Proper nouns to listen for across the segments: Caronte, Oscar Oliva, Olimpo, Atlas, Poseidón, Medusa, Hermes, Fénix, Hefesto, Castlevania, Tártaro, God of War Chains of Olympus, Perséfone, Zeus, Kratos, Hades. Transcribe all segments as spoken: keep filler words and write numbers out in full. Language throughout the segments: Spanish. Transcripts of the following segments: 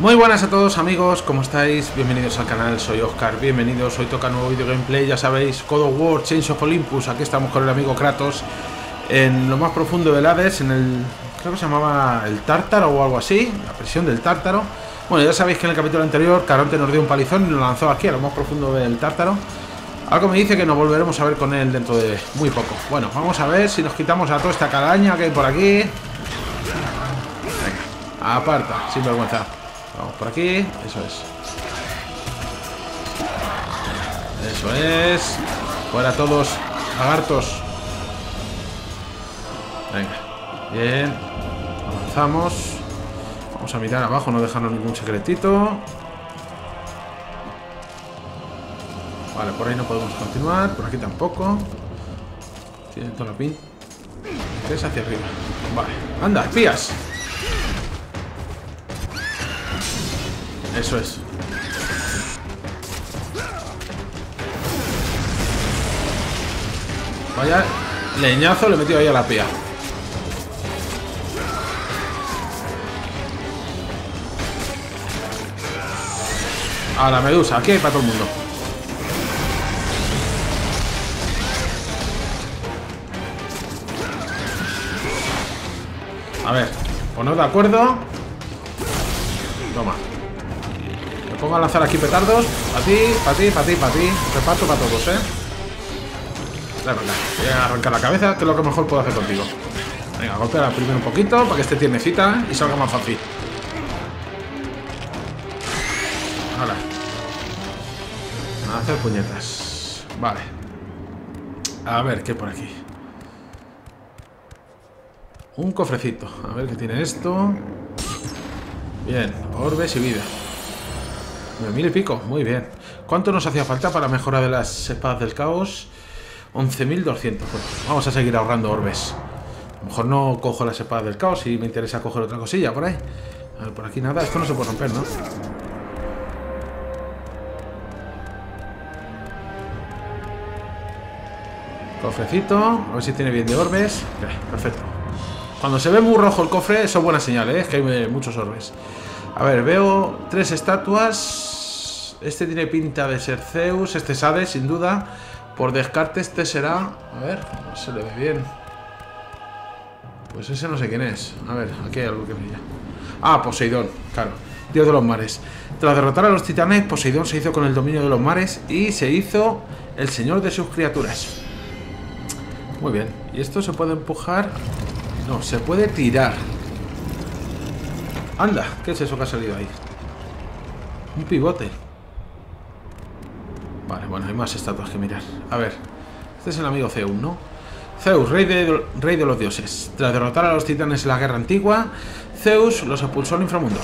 Muy buenas a todos amigos, ¿cómo estáis? Bienvenidos al canal, soy Oscar, bienvenidos, hoy toca nuevo video gameplay, ya sabéis, God of War Chains of Olympus, aquí estamos con el amigo Kratos, en lo más profundo del Hades, en el, creo que se llamaba el Tártaro o algo así, la prisión del Tártaro. Bueno, ya sabéis que en el capítulo anterior Caronte nos dio un palizón y lo lanzó aquí, a lo más profundo del Tártaro. Algo me dice que nos volveremos a ver con él dentro de muy poco. Bueno, vamos a ver si nos quitamos a toda esta calaña que hay por aquí. Venga, aparta, sin vergüenza. Vamos por aquí, eso es. Eso es. Fuera todos, lagartos. Venga, bien. Avanzamos. Vamos a mirar abajo, no dejarnos ningún secretito. Vale, por ahí no podemos continuar, por aquí tampoco. Tienen toda la pin. Tres hacia arriba. Vale, anda, espías. Eso es. Vaya leñazo le he metido ahí a la pía. A la medusa, aquí hay para todo el mundo. A ver, poneros de acuerdo. Toma. Pongo a lanzar aquí petardos. Para ti, para ti, para ti, para ti. Reparto para todos, ¿eh? Dale, venga. Voy a arrancar la cabeza, que es lo que mejor puedo hacer contigo. Venga, golpea primero un poquito para que esté tiernecita y salga más fácil. Ahora. A hacer puñetas. Vale. A ver, ¿qué hay por aquí? Un cofrecito. A ver qué tiene esto. Bien. Orbes y vida. Mil y pico, muy bien. ¿Cuánto nos hacía falta para mejorar de las espadas del caos? once mil doscientos. Pues vamos a seguir ahorrando orbes. A lo mejor no cojo las espadas del caos y me interesa coger otra cosilla por ahí. A ver, por aquí nada. Esto no se puede romper, ¿no? Cofrecito. A ver si tiene bien de orbes. Perfecto. Cuando se ve muy rojo el cofre, eso es buena señal, ¿eh? Es que hay muchos orbes. A ver, veo tres estatuas. Este tiene pinta de ser Zeus. Este es Hades, sin duda. Por descarte este será... A ver, no se le ve bien. Pues ese no sé quién es. A ver, aquí hay algo que brilla. Ah, Poseidón, claro. Dios de los mares. Tras derrotar a los titanes, Poseidón se hizo con el dominio de los mares y se hizo el señor de sus criaturas. Muy bien. ¿Y esto se puede empujar? No, se puede tirar. Anda, ¿qué es eso que ha salido ahí? Un pivote. Vale, bueno, hay más estatuas que mirar. A ver, este es el amigo Zeus, ¿no? Zeus, rey de, rey de los dioses. Tras derrotar a los titanes en la guerra antigua, Zeus los expulsó al inframundo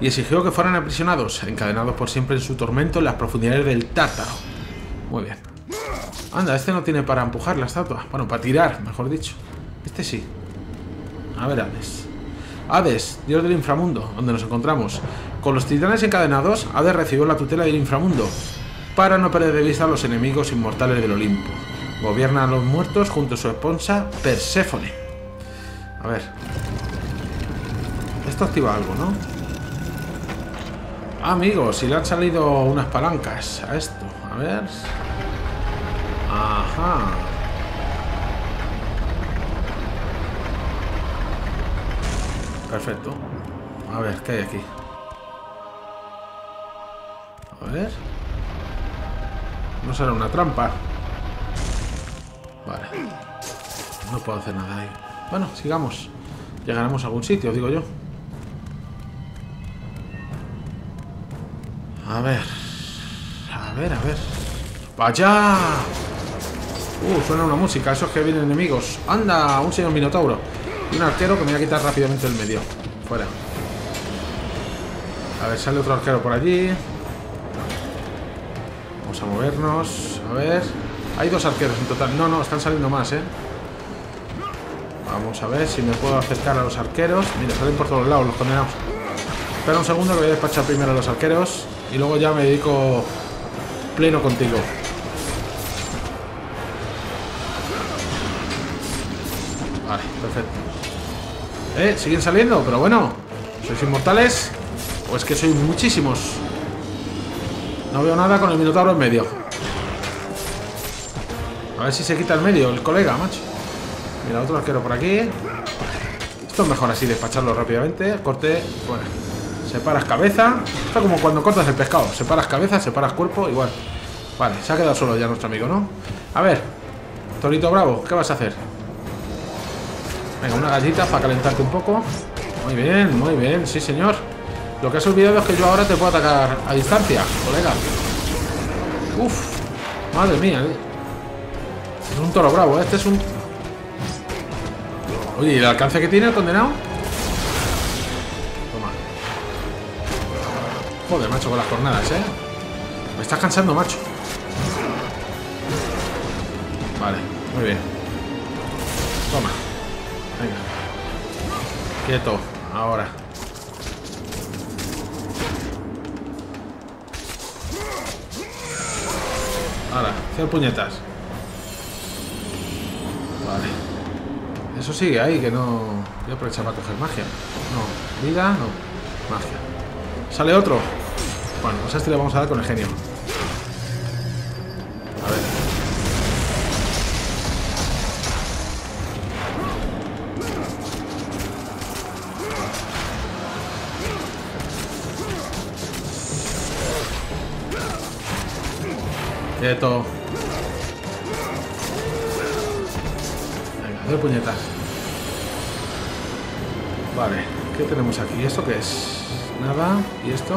y exigió que fueran aprisionados, encadenados por siempre en su tormento en las profundidades del Tártaro. Muy bien. Anda, este no tiene para empujar la estatua. Bueno, para tirar, mejor dicho. Este sí. A ver, Hades. Hades, dios del inframundo, donde nos encontramos. Con los titanes encadenados, Hades recibió la tutela del inframundo para no perder de vista a los enemigos inmortales del Olimpo. Gobierna a los muertos junto a su esposa Perséfone. A ver. Esto activa algo, ¿no? Ah, amigos, si le han salido unas palancas a esto. A ver. Ajá. Perfecto. A ver, ¿qué hay aquí? A ver. No será una trampa. Vale. No puedo hacer nada ahí. Bueno, sigamos. Llegaremos a algún sitio, digo yo. A ver. A ver, a ver. ¡Vaya! Uh, suena una música. Esos que vienen enemigos. ¡Anda! Un señor minotauro. Un arquero que me voy a quitar rápidamente el medio. Fuera. A ver, sale otro arquero por allí. Vamos a movernos. A ver. Hay dos arqueros en total. No, no, están saliendo más, ¿eh? Vamos a ver si me puedo acercar a los arqueros. Mira, salen por todos lados los condenados. Espera un segundo que voy a despachar primero a los arqueros y luego ya me dedico pleno contigo. Vale, perfecto. Eh, siguen saliendo, pero bueno, sois inmortales. O es que soy muchísimos. No veo nada con el minotauro en medio. A ver si se quita el medio el colega, macho. Mira, otro arquero por aquí. Esto es mejor así, despacharlo rápidamente. Corte, bueno. Separas cabeza. Esto es como cuando cortas el pescado. Separas cabeza, separas cuerpo, igual. Vale, se ha quedado solo ya nuestro amigo, ¿no? A ver, Torito Bravo, ¿qué vas a hacer? Venga, una gallita para calentarte un poco. Muy bien, muy bien, sí señor. Lo que has olvidado es que yo ahora te puedo atacar a distancia, colega. Uf, madre mía. Es un toro bravo, ¿eh? Este es un... Oye, ¿y el alcance que tiene el condenado? Toma. Joder, macho, con las jornadas, ¿eh? Me estás cansando, macho. Vale, muy bien. Toma. Venga. Quieto, ahora. Ahora, cien puñetas. Vale. Eso sigue ahí, que no... Voy a aprovechar para coger magia. No, vida, no. Magia. Sale otro. Bueno, pues a este le vamos a dar con el genio. A ver. Quieto. Venga, doy puñetas. Vale, ¿qué tenemos aquí? ¿Esto qué es? Nada. ¿Y esto?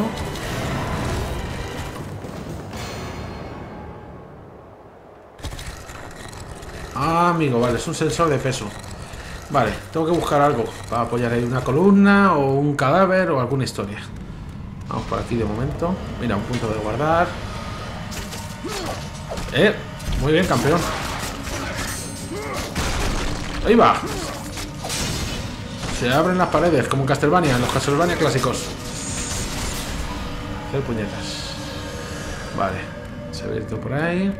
Ah, amigo, vale, es un sensor de peso. Vale, tengo que buscar algo para apoyar ahí una columna o un cadáver o alguna historia. Vamos por aquí de momento. Mira, un punto de guardar. Eh, muy bien, campeón. Ahí va. Se abren las paredes, como en Castlevania, en los Castlevania clásicos. Hacer puñetas. Vale, se ha abierto por ahí.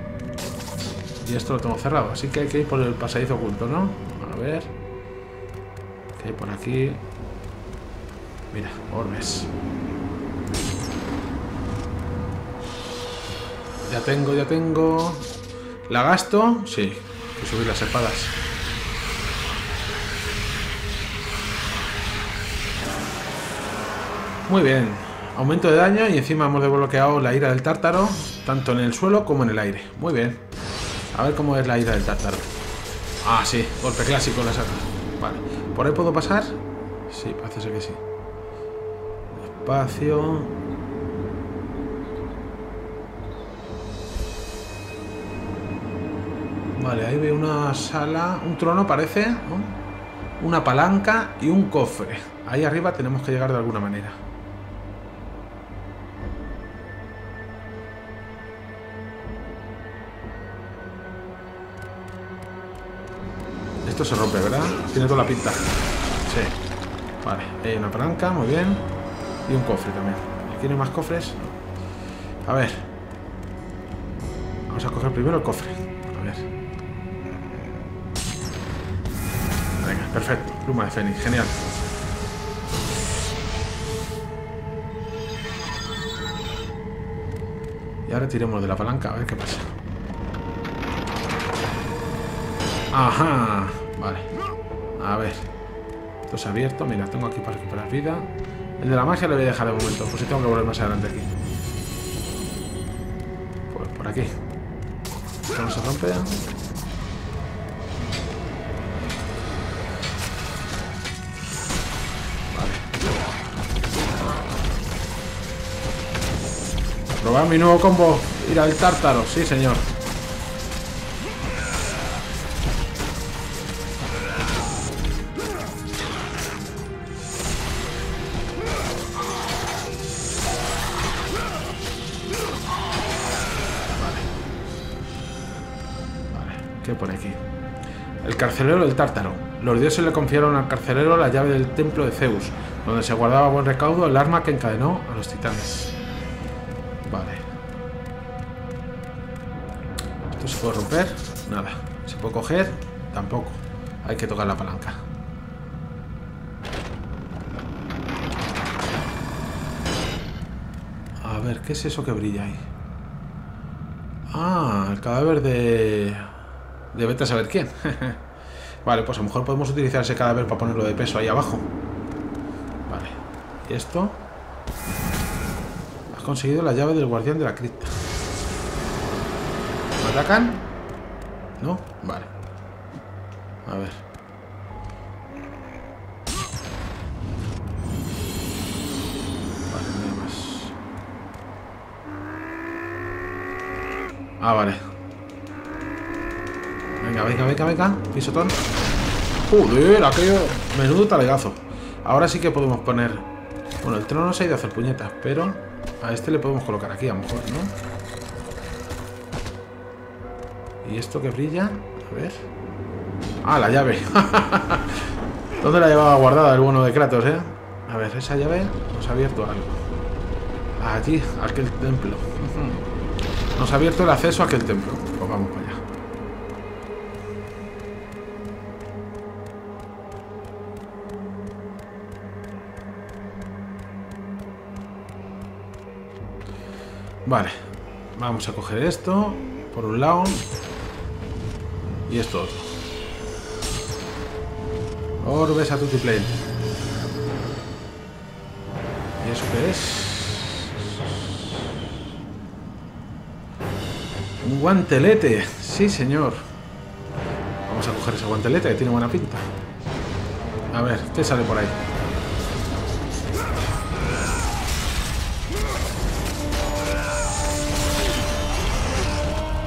Y esto lo tengo cerrado, así que hay que ir por el pasadizo oculto, ¿no? A ver. ¿Qué hay por aquí? Mira, orbes. Ya tengo, ya tengo. ¿La gasto? Sí. Hay que subir las espadas. Muy bien. Aumento de daño y encima hemos desbloqueado la ira del tártaro, tanto en el suelo como en el aire. Muy bien. A ver cómo es la ida del tártaro. Ah, sí, golpe clásico la saca. Vale, ¿por ahí puedo pasar? Sí, parece ser que sí. Despacio. Vale, ahí veo una sala. Un trono parece, ¿no? Una palanca y un cofre. Ahí arriba tenemos que llegar de alguna manera. Esto se rompe, ¿verdad? Tiene toda la pinta. Sí. Vale. Hay una palanca, muy bien. Y un cofre también. ¿Aquí no hay más cofres? A ver. Vamos a coger primero el cofre. A ver. Venga, perfecto. Pluma de Fénix, genial. Y ahora tiremos de la palanca, a ver qué pasa. Ajá. Vale, a ver. Esto se ha abierto, mira, tengo aquí para recuperar vida. El de la magia le voy a dejar de momento, pues si tengo que volver más adelante aquí. Pues por aquí. Esto no se rompe. Vale. Probar mi nuevo combo, ir al tártaro, sí señor. Por aquí. El carcelero del tártaro. Los dioses le confiaron al carcelero la llave del templo de Zeus, donde se guardaba a buen recaudo el arma que encadenó a los titanes. Vale. ¿Esto se puede romper? Nada. ¿Se puede coger? Tampoco. Hay que tocar la palanca. ver, ¿qué es eso que brilla ahí? Ah, el cadáver de... de vete a saber quién. Vale, pues a lo mejor podemos utilizar ese cadáver para ponerlo de peso ahí abajo. Vale. ¿Y esto? Has conseguido la llave del guardián de la cripta. ¿Me atacan? ¿No? Vale. A ver. Vale, nada más. Ah, vale. Venga, venga, venga, venga. Pisotón. ¡Joder! Aquello... menudo talegazo. Ahora sí que podemos poner... Bueno, el trono no se ha ido a hacer puñetas, pero... a este le podemos colocar aquí, a lo mejor, ¿no? ¿Y esto que brilla? A ver... Ah, la llave. ¿Dónde la llevaba guardada el bueno de Kratos, eh? A ver, esa llave nos ha abierto algo. Allí, aquel templo. Nos ha abierto el acceso a aquel templo. Pues vamos para allá. Vale. Vamos a coger esto, por un lado. Y esto otro. Orbes a tutiplén. ¿Y eso qué es? Un guantelete. Sí, señor. Vamos a coger ese guantelete que tiene buena pinta. A ver, ¿qué sale por ahí?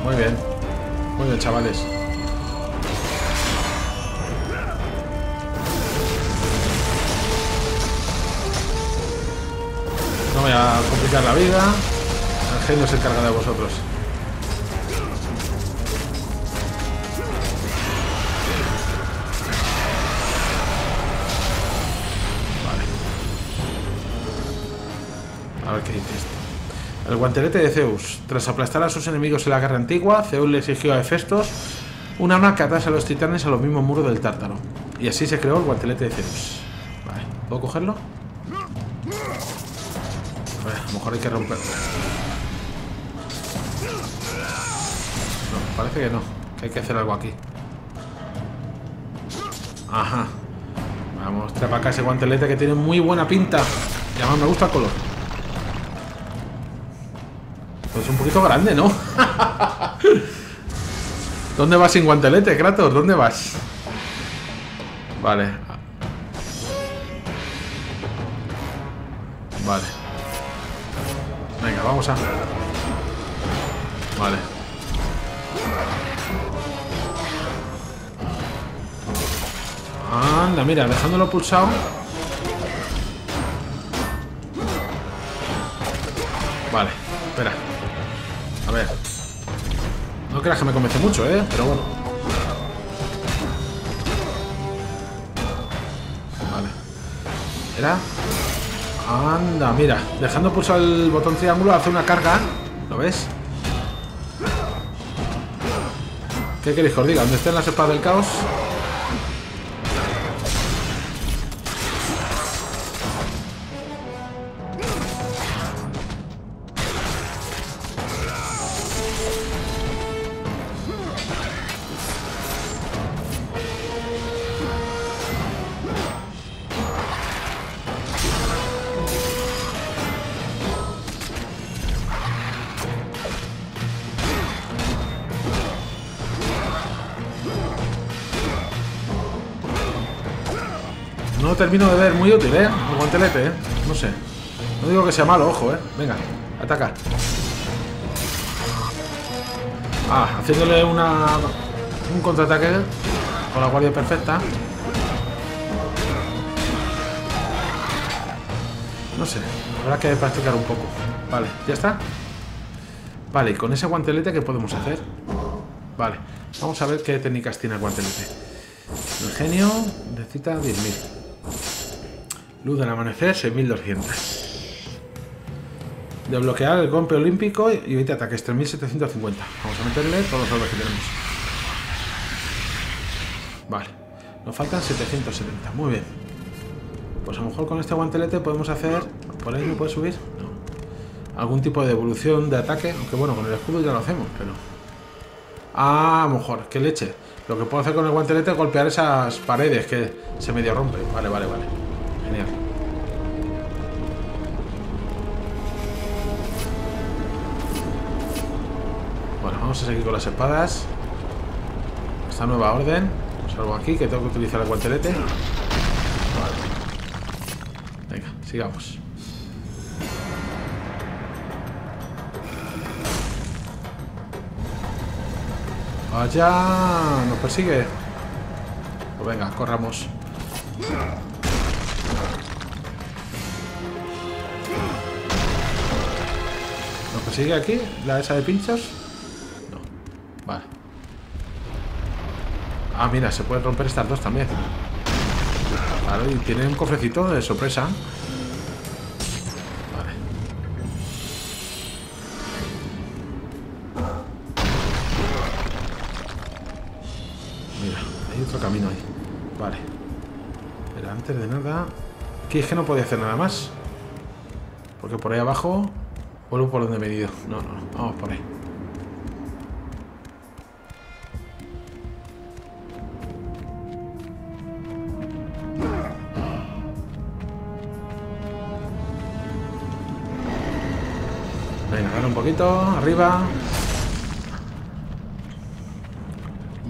Muy bien. Muy bien, chavales. No voy a complicar la vida. El genio se encarga de vosotros. Vale. A ver qué dice esto. El guantelete de Zeus. Tras aplastar a sus enemigos en la guerra antigua, Zeus le exigió a Hefesto una arma que atase a los titanes a los mismos muros del Tártaro. Y así se creó el guantelete de Zeus. Vale. ¿Puedo cogerlo? A lo mejor hay que romperlo. No, parece que no. Que hay que hacer algo aquí. Ajá. Vamos, trae para acá ese guantelete que tiene muy buena pinta. Y además me gusta el color. Pues es un poquito grande, ¿no? ¿Dónde vas sin guantelete, Kratos? ¿Dónde vas? Vale. Vale. Venga, vamos a... Vale. Anda, mira, dejándolo pulsado. Vale, espera. A ver. No creas que me convence mucho, ¿eh? Pero bueno. Vale. Era... Anda, mira, dejando pulsar el botón triángulo hace una carga, ¿lo ves? ¿Qué queréis que os diga? ¿Dónde estén las espadas del caos? Termino de ver muy útil, eh. El guantelete, eh. No sé. No digo que sea malo, ojo, eh. Venga, ataca. Ah, haciéndole una un contraataque con la guardia perfecta. No sé. Habrá que practicar un poco. Vale, ya está. Vale, y con ese guantelete, ¿qué podemos hacer? Vale, vamos a ver qué técnicas tiene el guantelete. El genio necesita diez mil. Luz del amanecer, seis mil doscientos. Desbloquear el golpe olímpico y evita ataques, tres mil setecientos cincuenta. Vamos a meterle todos los orbes que tenemos. Vale, nos faltan setecientos setenta. Muy bien. Pues a lo mejor con este guantelete podemos hacer... ¿Por ahí me puede subir? No. algún tipo de evolución de ataque, aunque bueno, con el escudo ya lo hacemos, pero... Ah, mejor, qué leche. Lo que puedo hacer con el guantelete es golpear esas paredes que se medio rompen. Vale, vale, vale. Genial. Bueno, vamos a seguir con las espadas. Esta nueva orden. Salvo aquí, que tengo que utilizar el guantelete. Vale. Venga, sigamos. Allá nos persigue. Pues venga, corramos. ¿Nos persigue aquí? ¿La esa de pinchos? No. Vale. Ah, mira, se pueden romper estas dos también. Claro, y tienen un cofrecito de sorpresa. Camino ahí. Vale. Pero antes de nada... Aquí es que no podía hacer nada más. Porque por ahí abajo... Vuelvo por donde he venido. No, no, no. Vamos por ahí. Venga, agarra un poquito. Arriba.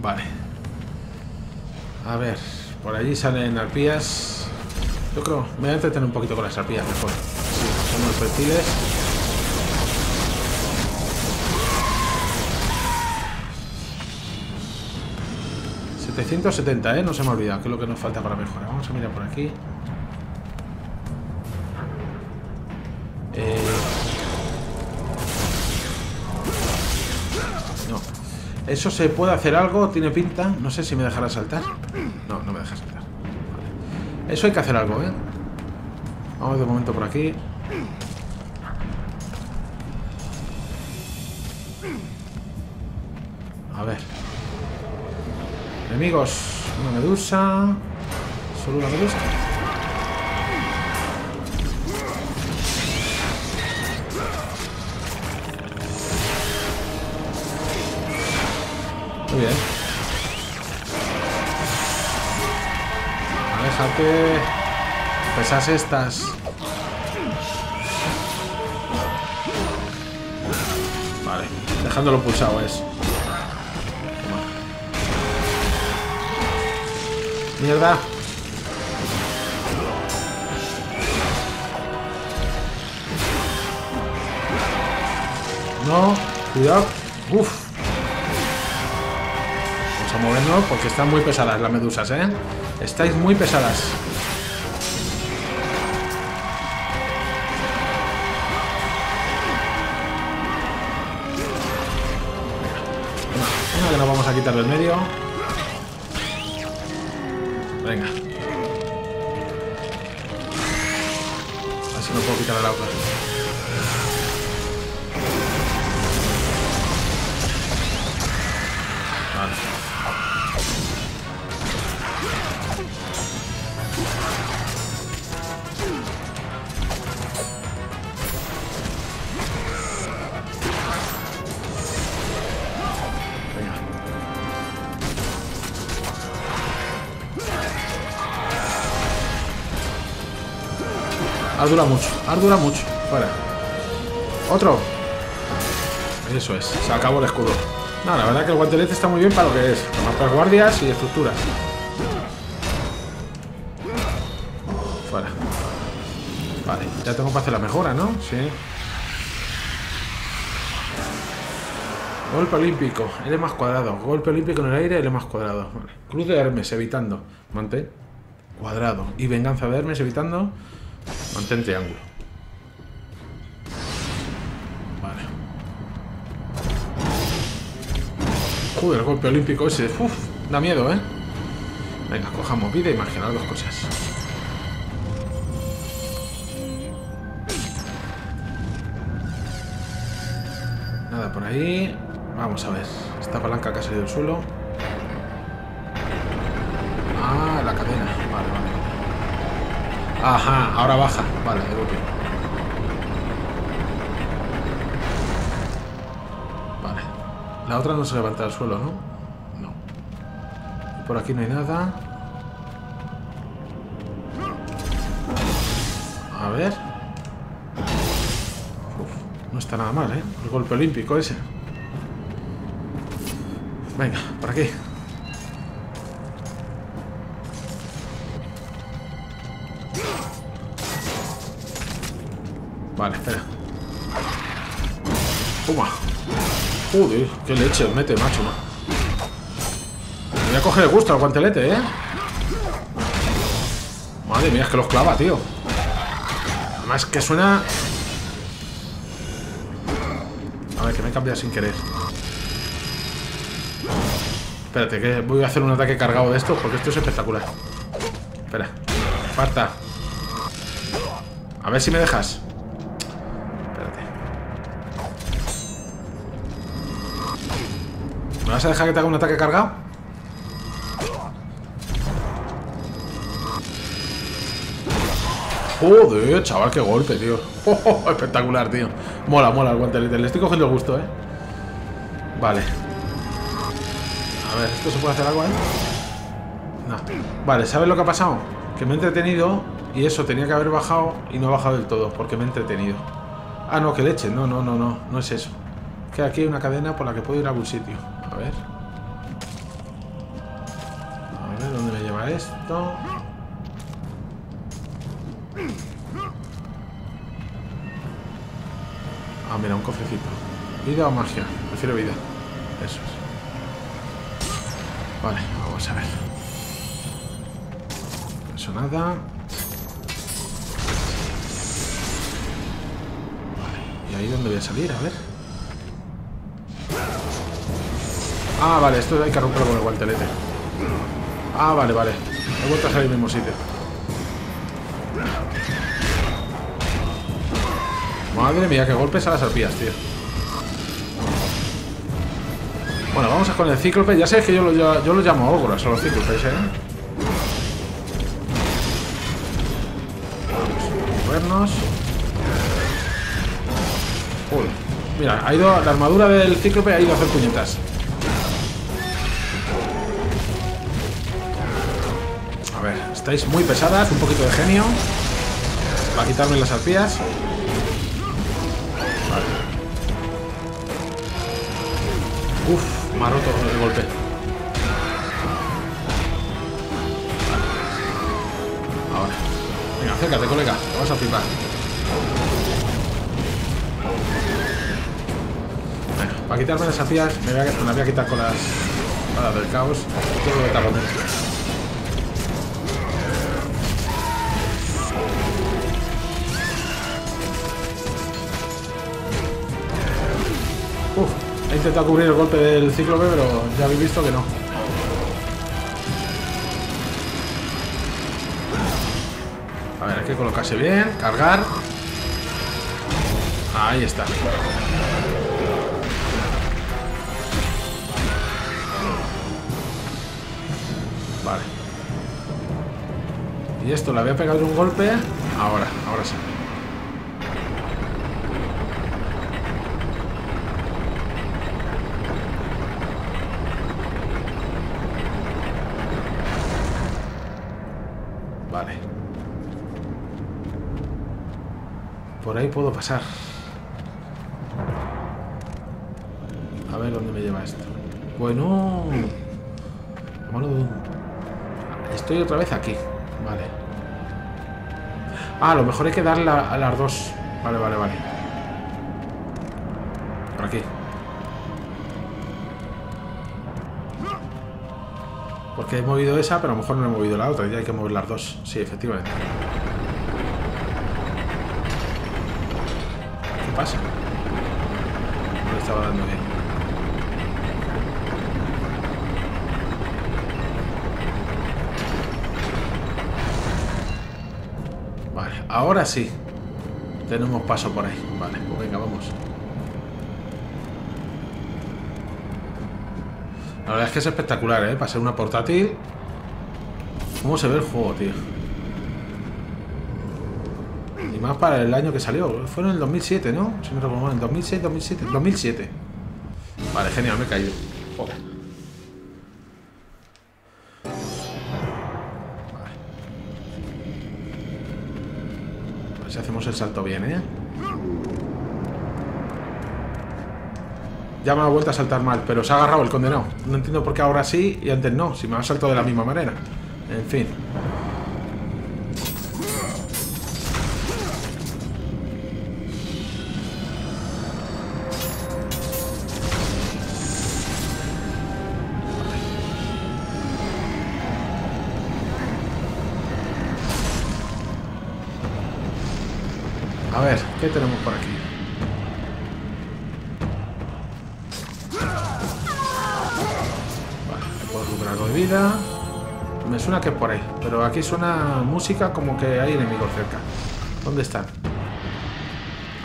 Vale. A ver, por allí salen arpías. Yo creo, me voy a entretener un poquito con las arpías mejor. Sí, son los reptiles. setecientos setenta, ¿eh? No se me ha olvidado, que es lo que nos falta para mejorar. Vamos a mirar por aquí. Eh... No. ¿Eso se puede hacer algo? ¿Tiene pinta? No sé si me dejará saltar. No, no me deja saltar. Vale. Eso hay que hacer algo, ¿eh? Vamos de momento por aquí. A ver. Enemigos. Una medusa. Solo una medusa. Muy bien. Déjate pesas estas. Vale, dejándolo pulsado es. Toma. Mierda. No, cuidado. Uf. A movernos porque están muy pesadas las medusas, ¿eh? Estáis muy pesadas. Venga, una que nos vamos a quitar del medio. Venga. A ver si no puedo quitar el agua. Vale. Ardura mucho, ardura mucho. Fuera. Otro. Eso es, se acabó el escudo. No, la verdad que el guantelete está muy bien para lo que es. Para guardias y estructuras. Fuera. Vale, ya tengo para hacer la mejora, ¿no? Sí. Golpe olímpico, L más cuadrado. Golpe olímpico en el aire, L más cuadrado. Vale. Cruz de Hermes, evitando. Mantén cuadrado. Y venganza de Hermes, evitando. Mantén triángulo. Vale. Joder, el golpe olímpico ese. Uf, da miedo, ¿eh? Venga, cojamos vida y imaginar dos cosas. Nada por ahí. Vamos a ver. Esta palanca que ha salido del suelo. Ah, la cadena. Vale, vale. Ajá, ahora baja. Vale, de golpe. La otra no se levanta al suelo, ¿no? No. Por aquí no hay nada. A ver. Uf, no está nada mal, ¿eh? El golpe olímpico ese. Venga, por aquí. Vale, espera. Toma. Uy, qué leche os mete, macho. Me voy a coger el gusto al guantelete, ¿eh? Madre mía, es que los clava, tío. Además que suena... A ver, que me he cambiado sin querer. Espérate, que voy a hacer un ataque cargado de esto, porque esto es espectacular. Espera. Aparta. A ver si me dejas. ¿Me vas a dejar que te haga un ataque cargado? Joder, chaval, qué golpe, tío. Oh, oh, espectacular, tío. Mola, mola el guantelete. Le estoy cogiendo el gusto, eh. Vale. A ver, ¿esto se puede hacer algo, eh? No. Vale, ¿sabes lo que ha pasado? Que me he entretenido y eso tenía que haber bajado y no he bajado del todo porque me he entretenido. Ah, no, que leche. No, no, no, no. No es eso. Es que aquí hay una cadena por la que puedo ir a algún sitio. A ver. A ver, ¿dónde me lleva esto? Ah, mira, un cofrecito. ¿Vida o magia? Prefiero vida. Eso es. Vale, vamos a ver. Eso nada. Vale. ¿Y ahí dónde voy a salir? A ver. Ah, vale, esto hay que romperlo con el guantelete. Ah, vale, vale. He vuelto a salir al mismo sitio. Madre mía, qué golpes a las arpías, tío. Bueno, vamos a con el cíclope. Ya sé que yo lo, yo, yo lo llamo ógoras a los cíclopes, ¿eh? Vamos a movernos. Uy. Mira, ha ido, la armadura del cíclope ha ido a hacer puñetas. Estáis muy pesadas, un poquito de genio para quitarme las arpías. Vale. Uf, me ha roto el golpe. Ahora. Venga, acércate, colega, te vas a flipar. Bueno, para quitarme las arpías me voy a, me las voy a quitar con las balas del caos. Tengo que tapones. He intentado cubrir el golpe del cíclope, pero ya habéis visto que no. A ver, hay que colocarse bien, cargar. Ahí está. Vale. Y esto le había pegado un golpe. Ahora, ahora sí. Por ahí puedo pasar. A ver dónde me lleva esto. Bueno. Estoy otra vez aquí. Vale. Ah, a lo mejor hay que darle a las dos. Vale, vale, vale. Por aquí. Porque he movido esa, pero a lo mejor no he movido la otra. Ya hay que mover las dos. Sí, efectivamente. Pasa. No le estaba dando bien. Vale, ahora sí. Tenemos paso por ahí. Vale, pues venga, vamos. La verdad es que es espectacular, ¿eh? Para ser una portátil. ¿Cómo se ve el juego, tío? Y más para el año que salió. Fue en el dos mil siete, ¿no? Si me recuerdo, en el dos mil seis, dos mil siete. dos mil siete. Vale, genial, me he caído. Joder. Vale. A ver si hacemos el salto bien, ¿eh? Ya me ha vuelto a saltar mal, pero se ha agarrado el condenado. No entiendo por qué ahora sí y antes no, si me ha saltado de la misma manera. En fin. A ver, ¿qué tenemos por aquí? Me suena que es por ahí, pero aquí suena música como que hay enemigos cerca. ¿Dónde están?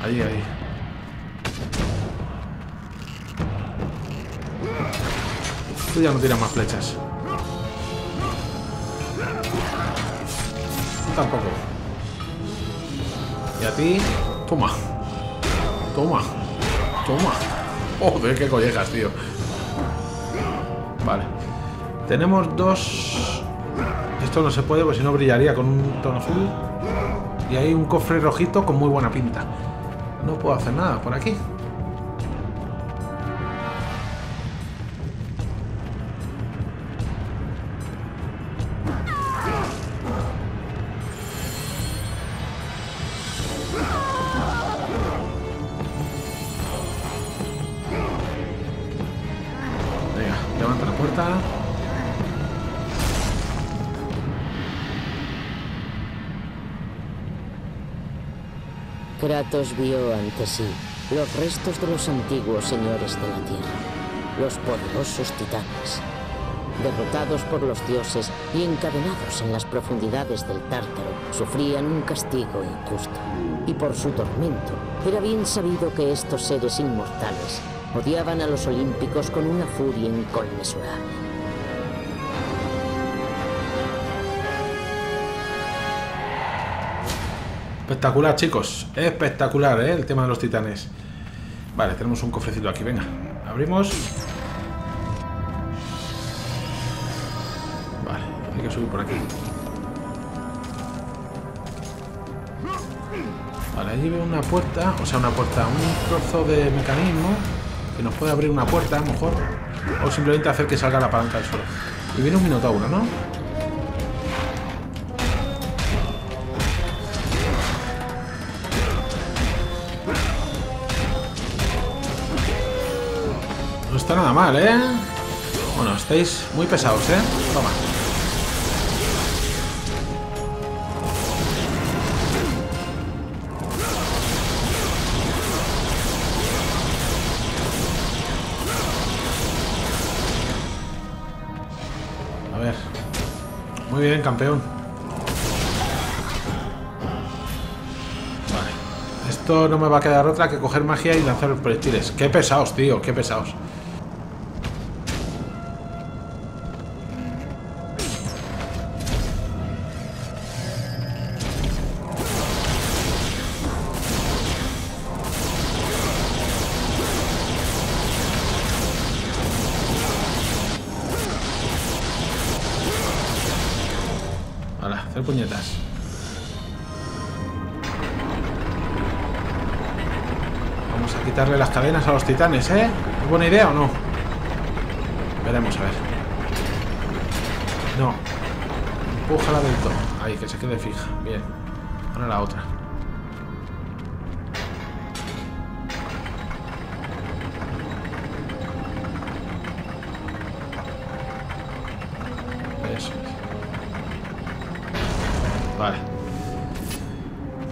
Ahí, ahí. Tú ya no tiras más flechas. Tú tampoco. Y a ti, toma. Toma. Toma. Joder, qué collejas, tío. Vale. Tenemos dos... Esto no se puede porque si no brillaría con un tono azul. Y hay un cofre rojito con muy buena pinta. No puedo hacer nada por aquí. Kratos vio ante sí los restos de los antiguos señores de la tierra, los poderosos titanes, derrotados por los dioses y encadenados en las profundidades del Tártaro, sufrían un castigo injusto. Y por su tormento, era bien sabido que estos seres inmortales odiaban a los olímpicos con una furia inconmensurable. Espectacular, chicos. Espectacular, ¿eh? El tema de los titanes. Vale, tenemos un cofrecito aquí. Venga, abrimos. Vale, hay que subir por aquí. Vale, allí veo una puerta. O sea, una puerta. Un trozo de mecanismo que nos puede abrir una puerta, a lo mejor. O simplemente hacer que salga la palanca del suelo. Y viene un minotauro, ¿no? Está nada mal, ¿eh? Bueno, estáis muy pesados, ¿eh? Toma. A ver. Muy bien, campeón. Vale. Esto no me va a quedar otra que coger magia y lanzar los proyectiles. ¡Qué pesados, tío! ¡Qué pesados! Puñetas. Vamos a quitarle las cadenas a los titanes, ¿eh? ¿Es buena idea o no? Veremos, a ver. No. Empújala del todo. Ahí, que se quede fija. Bien. Ahora la otra.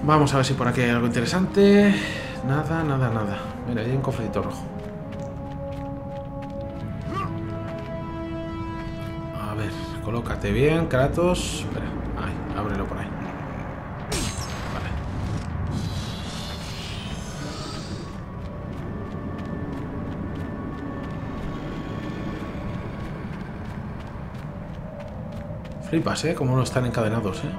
Vamos a ver si por aquí hay algo interesante. Nada, nada, nada. Mira, hay un cofrecito rojo. A ver, colócate bien, Kratos. Espera, ahí, ábrelo por ahí. Vale. Flipas, ¿eh? Como no están encadenados, ¿eh?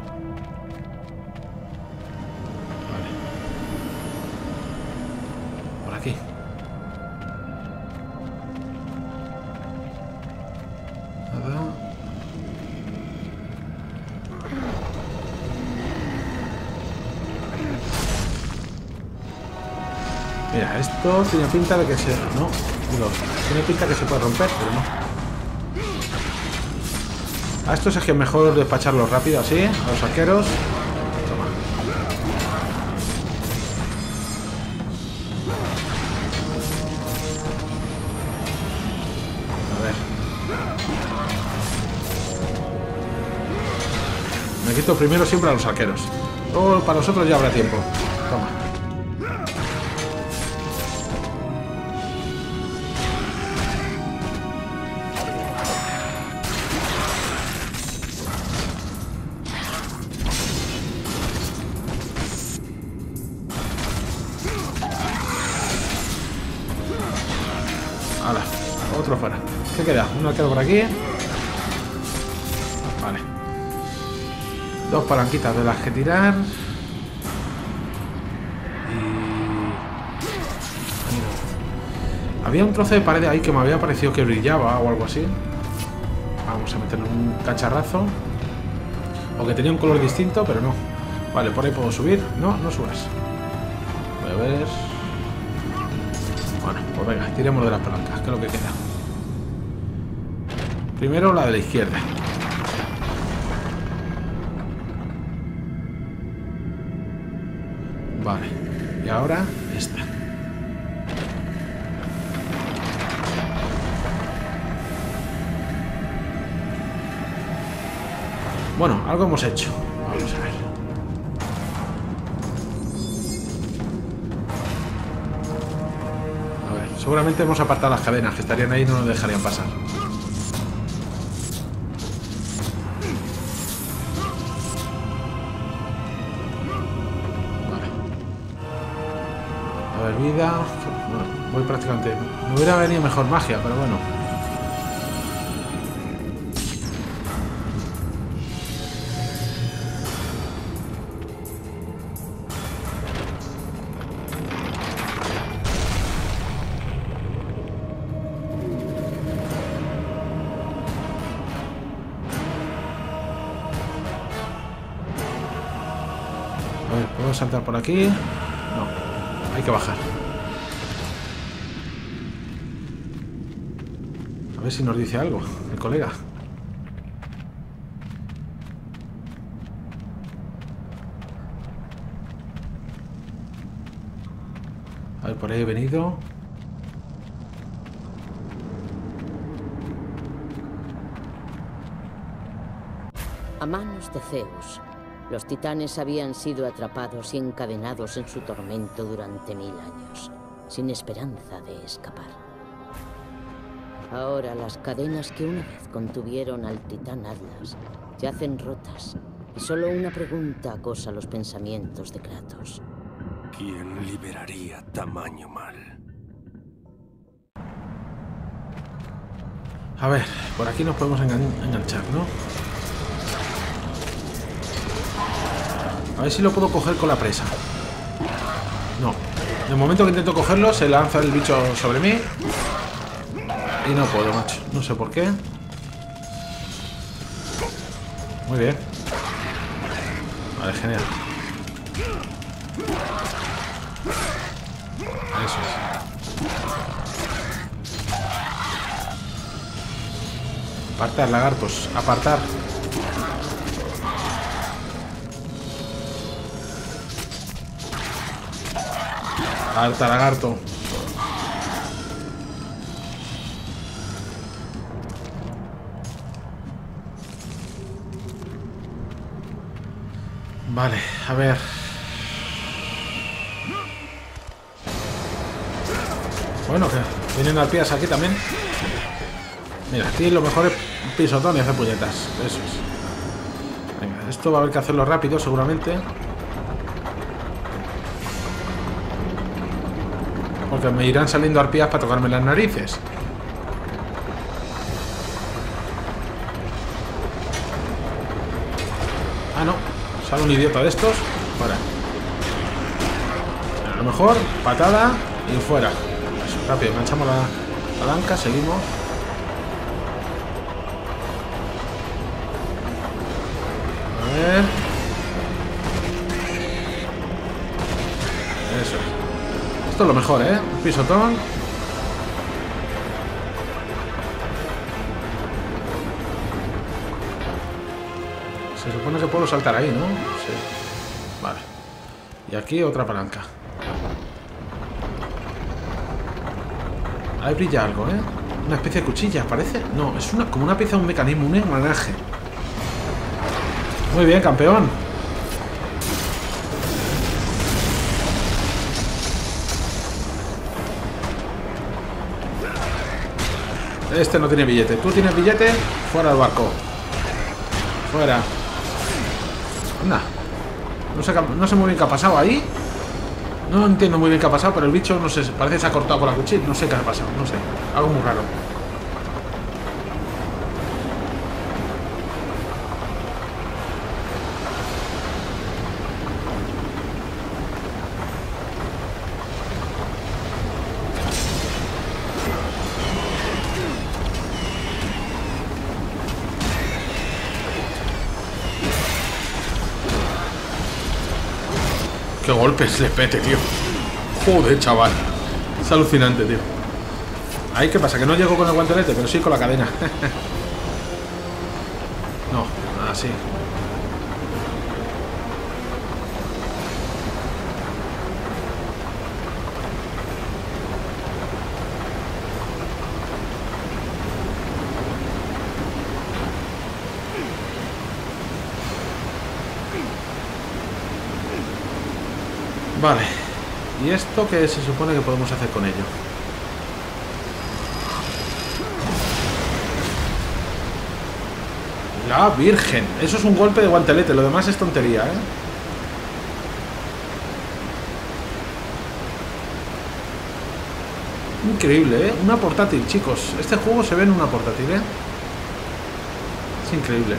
Mira, esto tiene pinta de que se... No, digo, tiene pinta de que se puede romper, pero no. A estos es que mejor despacharlos rápido así, a los arqueros. Toma. A ver. Me quito primero siempre a los arqueros. Luego para nosotros ya habrá tiempo. Toma. Quedo por aquí. Vale. Dos palanquitas de las que tirar. Y... Había un trozo de pared ahí que me había parecido que brillaba o algo así. Vamos a meterle un cacharrazo. O que tenía un color distinto, pero no. Vale, por ahí puedo subir. No, no subas. Voy a ver. Bueno, pues venga, tiremos de las palancas, que es lo que queda. Primero la de la izquierda. Vale. Y ahora esta. Bueno, algo hemos hecho. Vamos a ver. A ver, seguramente hemos apartado las cadenas que estarían ahí y no nos dejarían pasar. Vida. Bueno, voy prácticamente. Me hubiera venido mejor magia, pero bueno. A ver, ¿puedo saltar por aquí? No, hay que bajar. A ver si nos dice algo el colega. A ver, por ahí he venido. A manos de Zeus, los titanes habían sido atrapados y encadenados en su tormento durante mil años, sin esperanza de escapar. Ahora las cadenas que una vez contuvieron al titán Atlas yacen rotas y solo una pregunta acosa los pensamientos de Kratos. ¿Quién liberaría tamaño mal? A ver, por aquí nos podemos engan enganchar, ¿no? A ver si lo puedo coger con la presa. No. En el momento que intento cogerlo se lanza el bicho sobre mí. Y no puedo, macho. No sé por qué. Muy bien. Vale, genial. Eso es. Apartar, lagartos. Apartar. Aparta, lagarto. Vale, a ver. Bueno, que vienen las piedras aquí también. Mira, aquí los mejores pisotones de puñetas. Eso es. Venga, esto va a haber que hacerlo rápido, seguramente. Porque me irán saliendo arpías para tocarme las narices. Ah, no. ¿Sale un idiota de estos? Fuera. A lo mejor, patada y fuera. Eso, rápido, manchamos la palanca, seguimos. A ver. Eso. Esto esto es lo mejor, ¿eh? Un pisotón. Se supone que puedo saltar ahí, ¿no? Sí. Vale. Y aquí otra palanca. Ahí brilla algo, ¿eh? Una especie de cuchilla, parece. No, es una, como una pieza, un mecanismo, un engranaje. Muy bien, campeón. Este no tiene billete. Tú tienes billete, fuera del barco. Fuera. Nah. No sé, no sé muy bien qué ha pasado ahí. No entiendo muy bien qué ha pasado, pero el bicho no sé, parece que se ha cortado con la cuchilla. No sé qué ha pasado, no sé. Algo muy raro. Golpes le pete, tío. Joder, chaval. Es alucinante, tío. Ahí, ¿qué pasa? Que no llego con el guantelete, pero sí con la cadena. No, así. Vale, ¿y esto qué se supone que podemos hacer con ello? ¡La Virgen! Eso es un golpe de guantelete, lo demás es tontería, ¿eh? Increíble, ¿eh? Una portátil, chicos. Este juego se ve en una portátil, ¿eh? Es increíble.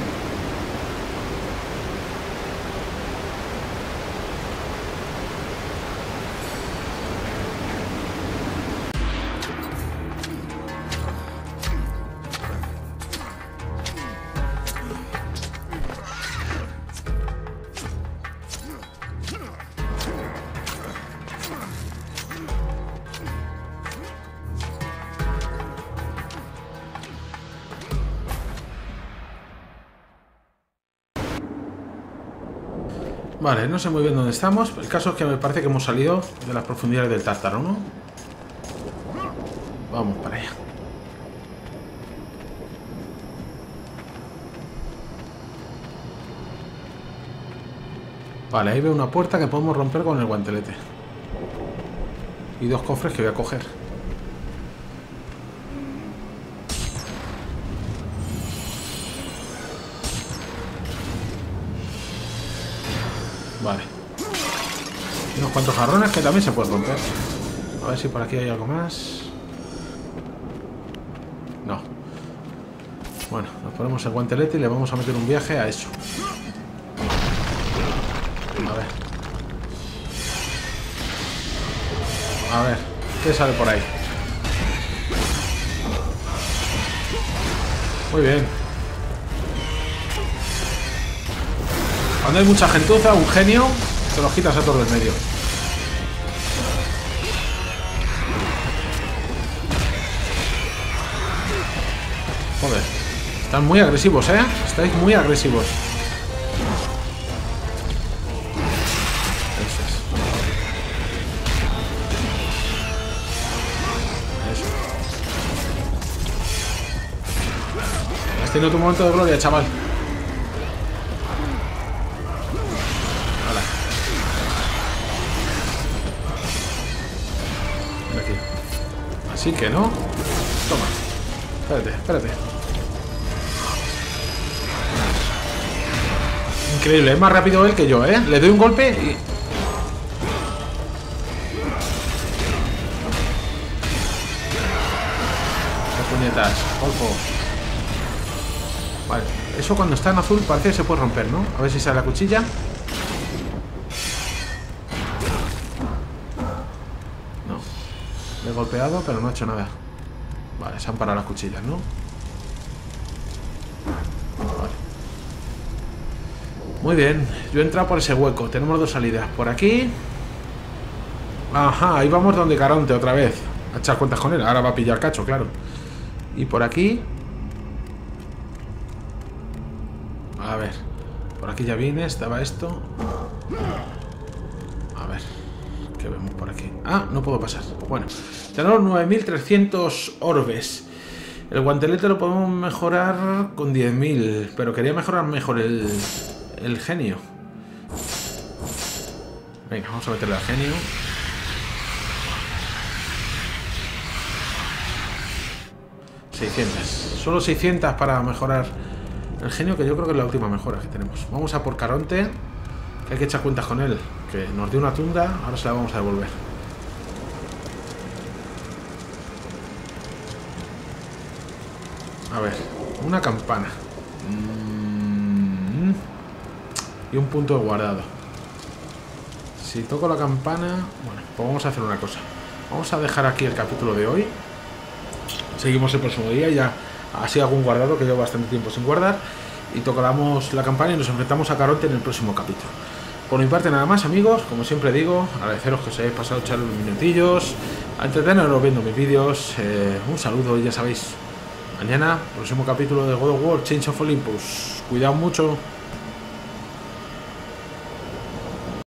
Vale, no sé muy bien dónde estamos. El caso es que me parece que hemos salido de las profundidades del Tártaro, ¿no? Vamos para allá. Vale, ahí veo una puerta que podemos romper con el guantelete. Y dos cofres que voy a coger. Vale. Unos cuantos jarrones que también se pueden romper. A ver si por aquí hay algo más. No. Bueno, nos ponemos el guantelete y le vamos a meter un viaje a eso. A ver. A ver, ¿qué sale por ahí? Muy bien. Cuando hay mucha gentuza, un genio, se los quitas a todos en medio. Joder. Están muy agresivos, ¿eh? Estáis muy agresivos. Eso es. Eso. Has tenido tu momento de gloria, chaval. Así que no. Toma. Espérate, espérate. Increíble, es más rápido él que yo, ¿eh? Le doy un golpe y... Las puñetas, ojo. Vale, eso cuando está en azul parece que se puede romper, ¿no? A ver si sale la cuchilla. Golpeado, pero no ha hecho nada. Vale, se han parado las cuchillas, ¿no? Vale. Muy bien, yo he entrado por ese hueco. Tenemos dos salidas. Por aquí. Ajá, ahí vamos donde Caronte otra vez. A echar cuentas con él. Ahora va a pillar cacho, claro. Y por aquí... A ver. Por aquí ya vine, estaba esto. A ver. ¿Qué vemos por aquí? Ah, no puedo pasar. Bueno. Tenemos nueve mil trescientos orbes. El guantelete lo podemos mejorar con diez mil. Pero quería mejorar mejor el, el genio. Venga, vamos a meterle al genio. seiscientos. Solo seiscientos para mejorar el genio, que yo creo que es la última mejora que tenemos. Vamos a por Caronte, que hay que echar cuentas con él. Que nos dio una tunda, ahora se la vamos a devolver. A ver, una campana. Y un punto de guardado. Si toco la campana... Bueno, pues vamos a hacer una cosa. Vamos a dejar aquí el capítulo de hoy. Seguimos el próximo día, ya así hago un guardado que llevo bastante tiempo sin guardar, y tocamos la campana y nos enfrentamos a Caronte en el próximo capítulo. Por mi parte nada más, amigos, como siempre digo, agradeceros que os hayáis pasado a echar unos minutillos, a entreteneros viendo mis vídeos, eh, un saludo y ya sabéis, mañana, próximo capítulo de God of War Chains of Olympus. Cuidado mucho.